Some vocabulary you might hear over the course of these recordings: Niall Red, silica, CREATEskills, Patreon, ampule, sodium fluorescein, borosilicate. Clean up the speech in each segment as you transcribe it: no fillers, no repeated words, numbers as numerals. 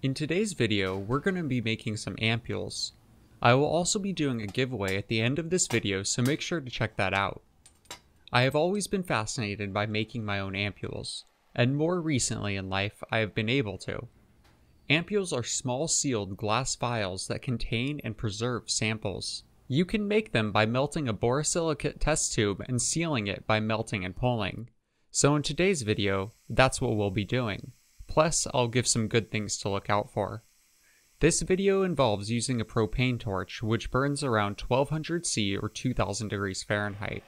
In today's video, we're going to be making some ampules. I will also be doing a giveaway at the end of this video, so make sure to check that out. I have always been fascinated by making my own ampules, and more recently in life I have been able to. Ampules are small sealed glass vials that contain and preserve samples. You can make them by melting a borosilicate test tube and sealing it by melting and pulling. So in today's video, that's what we'll be doing. Plus, I'll give some good things to look out for. This video involves using a propane torch, which burns around 1200 C or 2000 degrees Fahrenheit.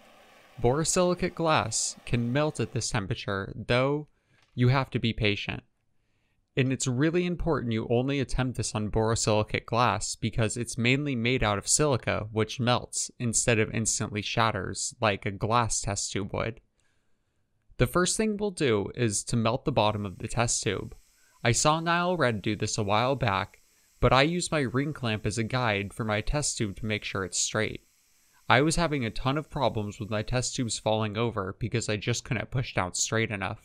Borosilicate glass can melt at this temperature, though you have to be patient. And it's really important you only attempt this on borosilicate glass because it's mainly made out of silica, which melts instead of instantly shatters like a glass test tube would. The first thing we'll do is to melt the bottom of the test tube. I saw Niall Red do this a while back, but I used my ring clamp as a guide for my test tube to make sure it's straight. I was having a ton of problems with my test tubes falling over because I just couldn't push down straight enough.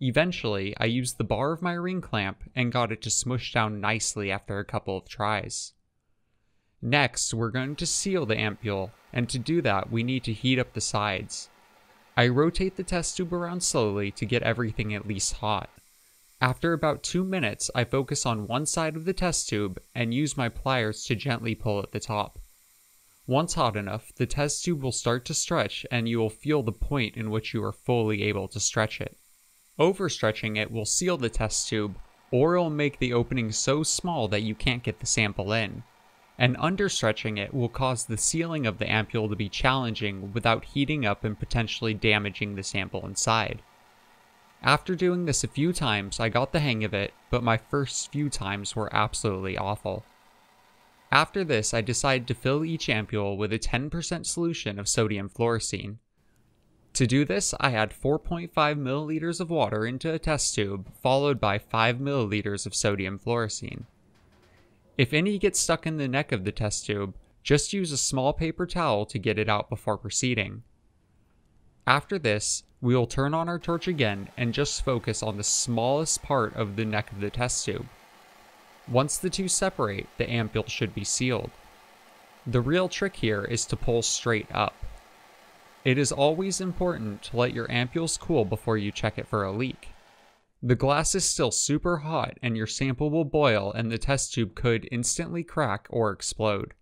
Eventually, I used the bar of my ring clamp and got it to smoosh down nicely after a couple of tries. Next, we're going to seal the ampule, and to do that, we need to heat up the sides. I rotate the test tube around slowly to get everything at least hot. After about 2 minutes, I focus on one side of the test tube and use my pliers to gently pull at the top. Once hot enough, the test tube will start to stretch and you will feel the point in which you are fully able to stretch it. Overstretching it will seal the test tube, or it will make the opening so small that you can't get the sample in. And understretching it will cause the sealing of the ampule to be challenging without heating up and potentially damaging the sample inside. After doing this a few times, I got the hang of it, but my first few times were absolutely awful. After this, I decided to fill each ampule with a 10% solution of sodium fluorescein. To do this, I add 4.5 milliliters of water into a test tube, followed by 5 milliliters of sodium fluorescein. If any gets stuck in the neck of the test tube, just use a small paper towel to get it out before proceeding. After this, we will turn on our torch again and just focus on the smallest part of the neck of the test tube. Once the two separate, the ampule should be sealed. The real trick here is to pull straight up. It is always important to let your ampules cool before you check it for a leak. The glass is still super hot and your sample will boil and the test tube could instantly crack or explode.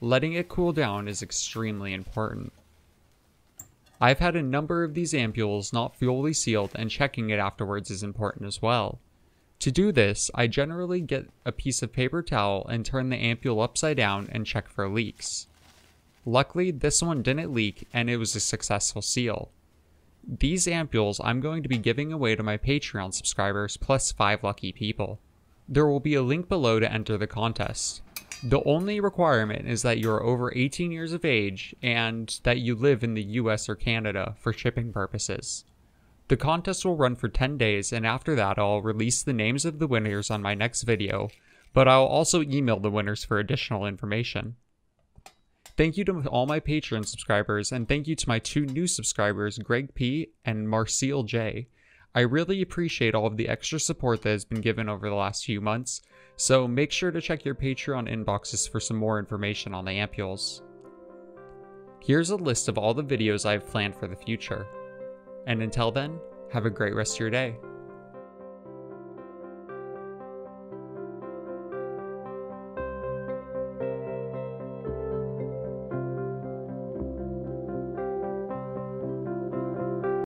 Letting it cool down is extremely important. I've had a number of these ampules not fully sealed and checking it afterwards is important as well. To do this, I generally get a piece of paper towel and turn the ampule upside down and check for leaks. Luckily, this one didn't leak and it was a successful seal. These ampules I'm going to be giving away to my Patreon subscribers plus 5 lucky people. There will be a link below to enter the contest. The only requirement is that you are over 18 years of age and that you live in the US or Canada for shipping purposes. The contest will run for 10 days and after that I'll release the names of the winners on my next video, but I'll also email the winners for additional information. Thank you to all my Patreon subscribers, and thank you to my 2 new subscribers, Greg P. and Marcel J. I really appreciate all of the extra support that has been given over the last few months, so make sure to check your Patreon inboxes for some more information on the ampules. Here's a list of all the videos I have planned for the future. And until then, have a great rest of your day.